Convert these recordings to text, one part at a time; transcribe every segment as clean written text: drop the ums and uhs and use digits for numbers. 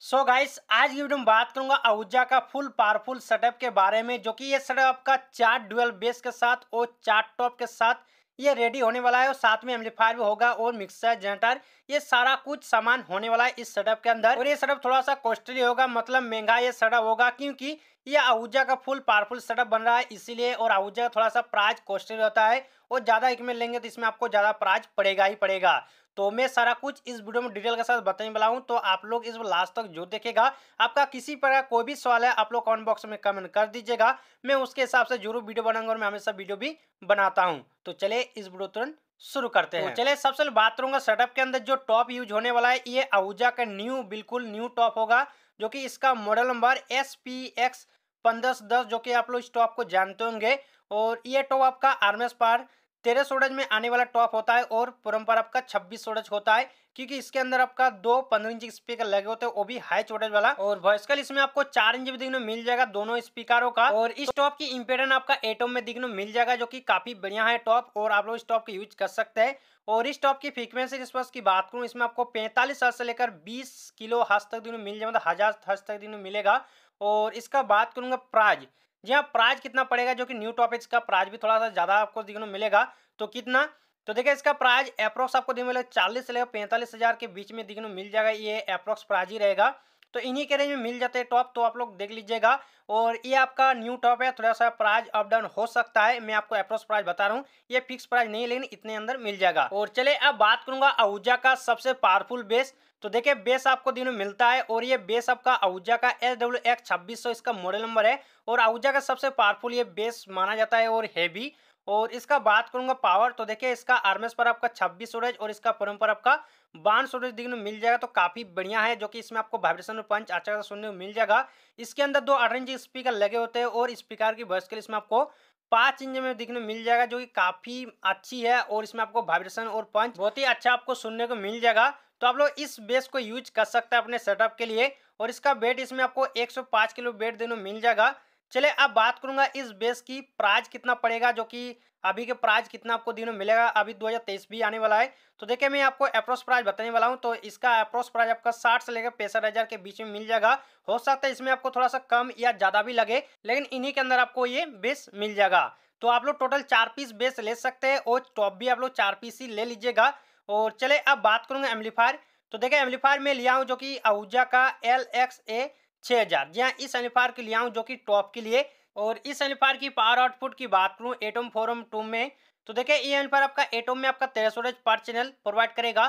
So guys आज की video में बात करूंगा आहूजा का फुल पावरफुल सेटअप के बारे में, जो कि ये सेटअप आपका 4 ड्यूअल बेस के साथ और 4 टॉप के साथ ये रेडी होने वाला है और साथ में एम्पलीफायर भी होगा और मिक्सर जनरेटर ये सारा कुछ सामान होने वाला है इस सेटअप के अंदर। और ये सेटअप थोड़ा सा कॉस्टली होगा, मतलब महंगा ये सेटअप होगा, क्योंकि ये आहूजा का फुल पावरफुल सेटअप बन रहा है इसीलिए। और आहूजा का थोड़ा सा प्राइस कॉस्टली होता है और ज़्यादा इक्विपमेंट लेंगे तो इसमें आपको ज़्यादा प्राइस पड़ेगा ही पड़ेगा। तो मैं सारा कुछ इस वीडियो में डिटेल के साथ बताने वाला हूँ, तो आप लोग इस लास्ट तक जो देखेगा। आपका किसी प्रकार कोई भी सवाल है आप लोग कमेंट बॉक्स में कमेंट कर दीजिएगा, मैं उसके हिसाब से जरूर वीडियो बनाऊंगा और मैं हमेशा वीडियो भी बनाता हूँ। तो चले इस वीडियो तुरंत शुरू करते हैं। चलिए सबसे पहले बात करूंगा सेटअप के अंदर जो टॉप यूज होने वाला है, ये आहूजा का न्यू बिल्कुल न्यू टॉप होगा, जो कि इसका मॉडल नंबर SPX1510, जो कि आप लोग इस टॉप को जानते होंगे। और ये टॉप आपका आर्मेस पर 13 सोडज में आने वाला टॉप होता है और परम्पर आपका 26 सोडज होता है, क्योंकि इसके अंदर आपका 2 15 इंच स्पीकर लगे होते हैं, वो भी हाई सोडज वाला। और वॉइसकल इसमें आपको 4 इंच भी दिखने मिल जाएगा दोनों स्पीकरों का। और इस टॉप की इम्पेडेंस आपका 8 ओम में दिखने मिल जाएगा, जो कि काफी बढ़िया है टॉप और आप लोग इस टॉप की यूज कर सकते हैं। और इस टॉप की फ्रीक्वेंसी रिस्पॉन्स की बात करूँ, इसमें आपको 45 हर्ट्ज से लेकर 20 किलो हर्ट्ज तक दिनों मिल जाए, मतलब 1000 हर्ट्ज तक दिनों मिलेगा। और इसका बात करूँगा प्राइस, जी हाँ प्राइस कितना पड़ेगा, जो कि न्यू टॉप है इसका प्राइस भी थोड़ा सा ज़्यादा आपको देखने मिलेगा। तो कितना, तो देखिए इसका प्राइस अप्रोक्स आपको देखने मिलेगा 40 से लेकर 45,000 के बीच में देखने मिल जाएगा, ये अप्रोक्स प्राइस ही रहेगा। तो इन्हीं के रेंज में मिल जाते हैं टॉप, तो आप लोग देख लीजिएगा। और ये आपका न्यू टॉप है, थोड़ा सा प्राइस अप डाउन हो सकता है, मैं आपको अप्रोक्स प्राइस बता रहा हूँ, ये फिक्स प्राइस नहीं है, लेकिन इतने अंदर मिल जाएगा। और चले अब बात करूँगा आहूजा का सबसे पावरफुल बेस। तो देखिए बेस आपको दिनों मिलता है और ये बेस आपका आहूजा का SWX2600 इसका मॉडल नंबर है और आहूजा का सबसे पावरफुल ये बेस माना जाता है और हैवी। और इसका बात करूंगा पावर, तो देखिए इसका आरएमएस पर आपका 26 सोरेज और इसका परम्पर आपका 52 सोरेज दिखने मिल जाएगा, तो काफ़ी बढ़िया है, जो कि इसमें आपको वाइब्रेशन और पंच अच्छा खासा सुनने को मिल जाएगा। इसके अंदर 2 8 इंच स्पीकर लगे होते हैं और स्पीकर की वॉइस के लिए इसमें आपको 5 इंच में दिखने मिल जाएगा, जो कि काफ़ी अच्छी है और इसमें आपको वाइब्रेशन और पंच बहुत ही अच्छा आपको सुनने को मिल जाएगा। तो आप लोग इस बेस को यूज कर सकते हैं अपने सेटअप के लिए। और इसका वेट इसमें आपको 105 किलो वेट देने मिल जाएगा। चले अब बात करूंगा इस बेस की प्राइस कितना पड़ेगा, जो कि अभी के प्राइस कितना आपको दिनों मिलेगा, अभी 2023 भी आने वाला है। तो देखिए मैं आपको अप्रोक्स प्राइस बताने वाला हूं, तो इसका अप्रोक्स प्राइस आपका 60 से लेकर 65,000 के बीच में मिल जाएगा। हो सकता है इसमें आपको थोड़ा सा कम या ज़्यादा भी लगे, लेकिन इन्हीं के अंदर आपको ये बेस मिल जाएगा। तो आप लोग टोटल 4 पीस बेस ले सकते हैं और टॉप भी आप लोग 4 पीस ही ले लीजिएगा। और चले अब बात करूँगा एम्पलीफायर, तो देखिए एम्पलीफायर मैं लिया हूँ जो कि आहूजा का LXA6000, जी हाँ इस एम्पलीफायर की लिया हूँ जो कि टॉप के लिए। और इस एम्पलीफायर की पावर आउटपुट की बात करूँ 8 ओम 4 ओम 2 में, तो देखिए ये एम्पलीफायर आपका 8 ओम में आपका 13 सोरेज पर चैनल प्रोवाइड करेगा,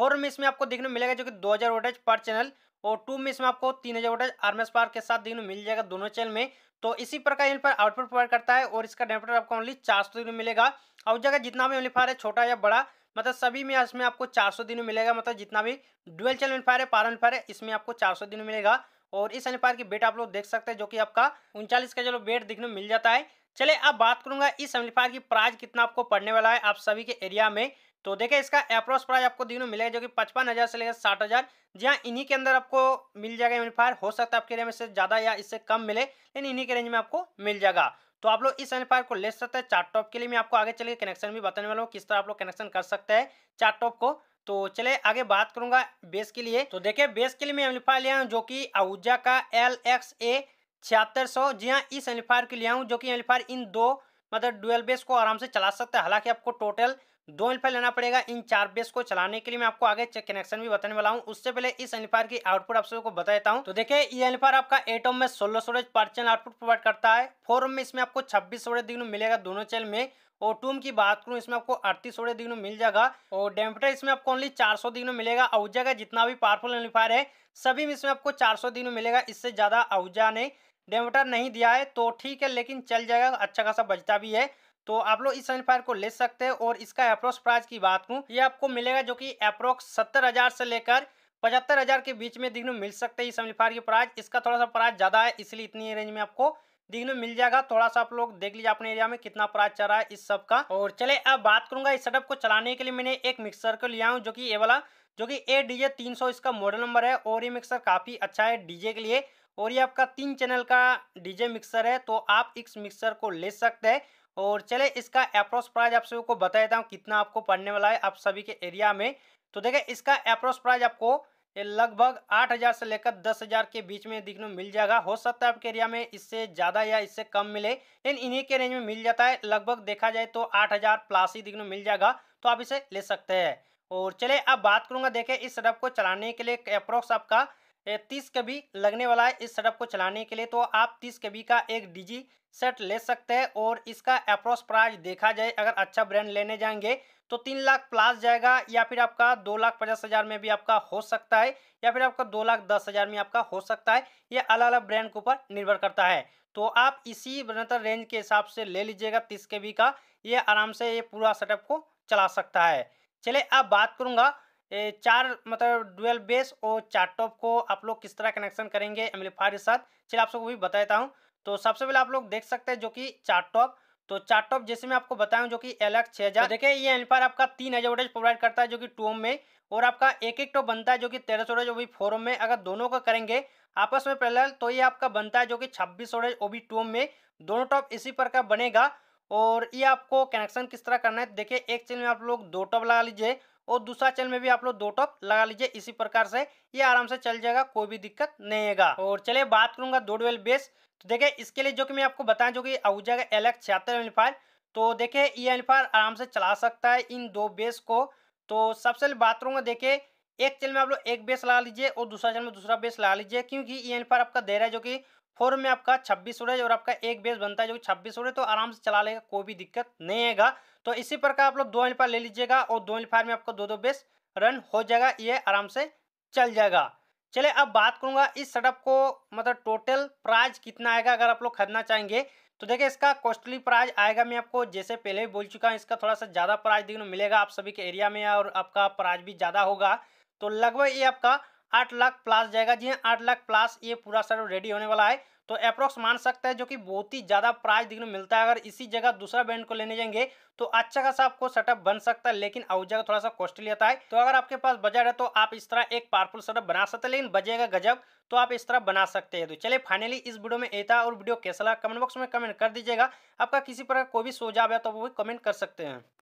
4 ओम में इसमें आपको देखने मिलेगा जो कि 2000 वोल्टेज पर चैनल और 2 में इसमें आपको 3000 वोल्टेज आरएमएस पावर के साथ देखने मिल जाएगा दोनों चैनल में। तो इसी प्रकार एम्पलीफायर आउटपुट प्रोवाइड करता है और इसका एम्पलीफायर आपको ओनली 400 दिन मिलेगा। और जगह जितना भी एम्पलीफायर है छोटा या बड़ा, मतलब सभी में इसमें आपको 400 दिन मिलेगा, मतलब जितना भी डुअल चैनल एम्पलीफायर है पावर एम्पलीफायर है इसमें आपको 400 दिन मिलेगा। और इस एम्पलीफायर की वेट आप लोग देख सकते हैं जो कि आपका 39 का जो वेट देखने मिल जाता है। चले अब बात करूंगा इस एम्पलीफायर की प्राइस कितना आपको पड़ने वाला है आप सभी के एरिया में। तो देखिए इसका अप्रोक्स प्राइस आपको दिनों मिलेगा जो कि 55,000 से लेकर 60,000, जी हाँ इन्हीं के अंदर आपको मिल जाएगा एम्पलीफायर। हो सकता है आपके एरिया में से ज़्यादा या इससे कम मिले, लेकिन इन्हीं के रेंज में आपको मिल जाएगा। तो आप लोग इस एम्पलीफायर को ले सकते हैं चार टॉप के लिए। मैं आपको आगे चले कनेक्शन भी बताने वाला हूँ किस तरह आप लोग कनेक्शन कर सकते हैं चार टॉप को। तो चले आगे बात करूंगा बेस के लिए, तो देखिए बेस के लिए मैं एम्पलीफायर लिया हूँ जो कि आहूजा का LXA7600, जी हाँ इस एम्पलीफायर के लिया हूँ जो कि एम्पलीफायर इन दो मतलब डुअल बेस को आराम से चला सकता है। हालांकि आपको टोटल 2 एम्पलीफायर लेना पड़ेगा इन 4 बेस को चलाने के लिए। मैं आपको आगे कनेक्शन भी बताने वाला हूँ, उससे पहले इस एम्पलीफायर की आउटपुट आप सबको बता देता हूँ। तो देखिए ये एम्पलीफायर आपका 8 ओम में 16 सोरेज पर चैनल आउटपुट प्रोवाइड करता है, 4 ओम में इसमें आपको 26 सोरेज दिनों मिलेगा दोनों चैनल में, और 2 ओम की बात करूँ इसमें आपको 38 सोरेज दिनों मिल जाएगा। और डेम्पटर इसमें आपको ओनली 400 दिनों मिलेगा। आहूजा का जितना भी पावरफुल एम्पलीफायर है सभी में इसमें आपको 400 दिनों मिलेगा, इससे ज़्यादा आहूजा ने डेम्पटर नहीं दिया है, तो ठीक है लेकिन चल जाएगा, अच्छा खासा बजता भी है। तो आप लोग इस एम्पलीफायर को ले सकते हैं। और इसका अप्रोक्स प्राइस की बात करूँ, ये आपको मिलेगा जो कि अप्रोक्स 70,000 से लेकर 75,000 के बीच में दिखने मिल सकते हैं इस एम्पलीफायर की प्राइस। इसका थोड़ा सा प्राइस ज़्यादा है इसलिए इतनी रेंज में आपको दिखने मिल जाएगा। थोड़ा सा आप लोग देख लीजिए अपने एरिया में कितना प्राइस चल रहा है इस सब का। और चले अब बात करूँगा इस सेटअप को चलाने के लिए मैंने एक मिक्सर को लिया हूँ जो कि ये वाला जो कि ADJ 300 इसका मॉडल नंबर है, और ये मिक्सर काफ़ी अच्छा है डीजे के लिए। और ये आपका 3 चैनल का डीजे मिक्सर है, तो आप इस मिक्सर को ले सकते हैं। और चले इसका अप्रोक्स प्राइस आप सबको बता देता हूँ कितना आपको पड़ने वाला है आप सभी के एरिया में। तो देखिए इसका अप्रोक्स प्राइस आपको ये लगभग 8000 से लेकर 10000 के बीच में देखने में मिल जाएगा। हो सकता है आपके एरिया में इससे ज़्यादा या इससे कम मिले, लेकिन इन्हीं के रेंज में मिल जाता है। लगभग देखा जाए तो 8000 प्लस ही देखने में मिल जाएगा, तो आप इसे ले सकते हैं। और चले अब बात करूंगा, देखें इस सेटअप को चलाने के लिए अप्रोक्स आपका 30 KB लगने वाला है। इस सेटअप को चलाने के लिए तो आप 30 KB का एक डीजी सेट ले सकते हैं। और इसका अप्रोक्स प्राइस देखा जाए, अगर अच्छा ब्रांड लेने जाएंगे तो 3 लाख प्लस जाएगा, या फिर आपका 2,50,000 में भी आपका हो सकता है, या फिर आपका 2,10,000 में आपका हो सकता है। ये अलग अलग ब्रांड के ऊपर निर्भर करता है। तो आप इसी मतलब रेंज के हिसाब से ले लीजिएगा 30 KB का, ये आराम से ये पूरा सेटअप को चला सकता है। चले अब बात करूँगा 4 मतलब डुअल बेस और 4 टॉप को आप लोग किस तरह कनेक्शन करेंगे एम्पलीफायर के साथ। चलिए आप सबको भी बताता हूँ। तो सबसे पहले आप लोग देख सकते हैं जो कि 4 टॉप, तो 4 टॉप जैसे मैं आपको बताऊँ जो कि LX6000। देखिए ये एम्पलीफायर आपका 3000 वोल्टेज प्रोवाइड करता है जो कि 2 ओम में, और आपका एक टॉप बनता है जो कि 1300 वोल्टेज वो भी 4 ओम में। अगर दोनों का करेंगे आपस में पैरेलल तो ये आपका बनता है जो कि 2600 वोल्टेज वो भी 2 ओम में। दोनों टॉप इसी पर का बनेगा। और ये आपको कनेक्शन किस तरह करना है, देखिए एक चैनल में आप लोग 2 टॉप लगा लीजिए और दूसरा चैनल में भी आप लोग 2 टॉप लगा लीजिए। इसी प्रकार से ये आराम से चल जाएगा, कोई भी दिक्कत नहीं आएगा। और चलिए बात करूंगा 2 डुअल बेस। तो देखिए इसके लिए जो कि मैं आपको बताया जो कि आहूजा का LX7600 एम्पलीफायर, तो देखिए ये एम्पलीफायर आराम से चला सकता है इन 2 बेस को। तो सबसे पहले बात करूँगा, देखिए एक चैनल में आप लोग एक बेस लगा लीजिए और दूसरा चैनल में दूसरा बेस लगा लीजिए, क्योंकि ये एम्पलीफायर आपका दे रहा है जो कि 4 में आपका 2600 और आपका एक बेस बनता है जो कि 2600, तो आराम से चला लेगा, कोई भी दिक्कत नहीं आएगा। तो इसी प्रकार आप लोग 2 एम्पलीफायर ले लीजिएगा और 2 एम्पलीफायर में आपको 2-2 बेस रन हो जाएगा, ये आराम से चल जाएगा। चले अब बात करूंगा इस सेटअप को मतलब टोटल प्राइस कितना आएगा अगर आप लोग खरीदना चाहेंगे। तो देखिए इसका कॉस्टली प्राइस आएगा, मैं आपको जैसे पहले ही बोल चुका हूँ, इसका थोड़ा सा ज़्यादा प्राइस देखने मिलेगा आप सभी के एरिया में, और आपका प्राइस भी ज़्यादा होगा। तो लगभग ये आपका 8 लाख प्लस जाएगा। जी हाँ, 8 लाख प्लस ये पूरा सेटअप रेडी होने वाला है। तो अप्रोक्स मान सकता है जो कि बहुत ही ज़्यादा प्राइस देखने को मिलता है। अगर इसी जगह दूसरा ब्रांड को लेने जाएंगे तो अच्छा खासा आपको सेटअप बन सकता है, लेकिन आहूजा का थोड़ा सा कॉस्टली आता है। तो अगर आपके पास बजट है तो आप इस तरह एक पावरफुल सेटअप बना सकते हैं, लेकिन बजेगा गजब, तो आप इस तरह बना सकते हैं। तो चलिए फाइनली इस वीडियो में ये था, और वीडियो कैसा लगा कमेंट बॉक्स में कमेंट कर दीजिएगा। आपका किसी प्रकार कोई भी सुझाव है तो वो भी कमेंट कर सकते हैं।